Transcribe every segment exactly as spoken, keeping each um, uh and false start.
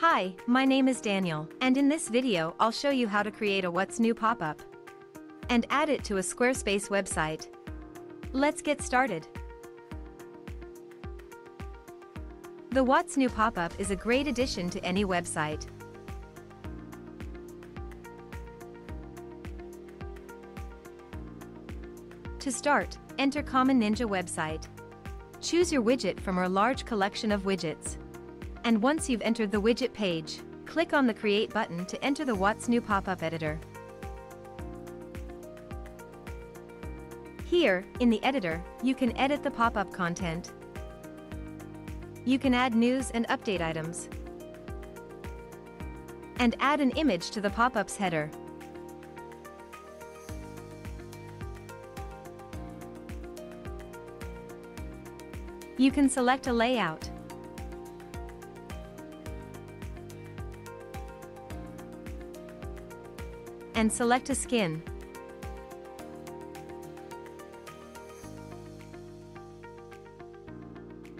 Hi, my name is Daniel, and in this video I'll show you how to create a What's New pop-up and add it to a Squarespace website. Let's get started. The What's New pop-up is a great addition to any website. To start, enter Common Ninja website. Choose your widget from our large collection of widgets. And once you've entered the widget page, click on the Create button to enter the What's New pop-up editor. Here, in the editor, you can edit the pop-up content. You can add news and update items, and add an image to the pop-up's header. You can select a layout, and select a skin.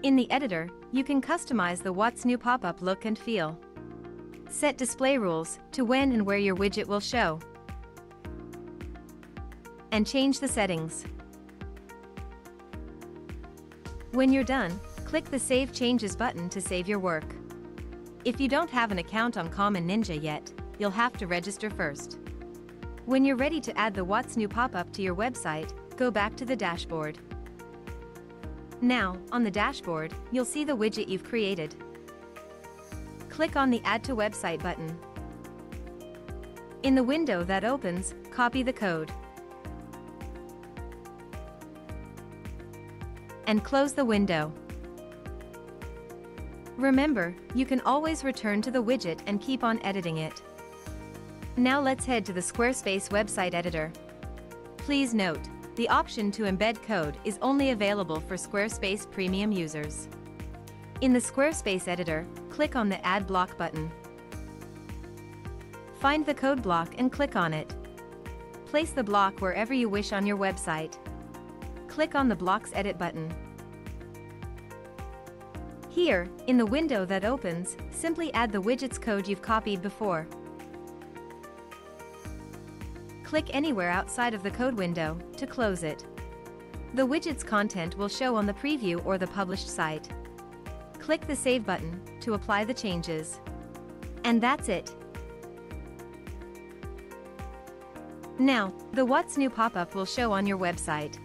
In the editor, you can customize the What's New pop-up look and feel. Set display rules to when and where your widget will show, and change the settings. When you're done, click the Save Changes button to save your work. If you don't have an account on Common Ninja yet, you'll have to register first. When you're ready to add the What's New pop-up to your website, go back to the dashboard. Now, on the dashboard, you'll see the widget you've created. Click on the Add to Website button. In the window that opens, copy the code, and close the window. Remember, you can always return to the widget and keep on editing it. Now let's head to the Squarespace website editor. Please note, the option to embed code is only available for Squarespace Premium users. In the Squarespace editor, click on the Add Block button. Find the code block and click on it. Place the block wherever you wish on your website. Click on the Blocks Edit button. Here, in the window that opens, simply add the widget's code you've copied before. Click anywhere outside of the code window to close it. The widget's content will show on the preview or the published site. Click the Save button to apply the changes. And that's it. Now, the What's New pop-up will show on your website.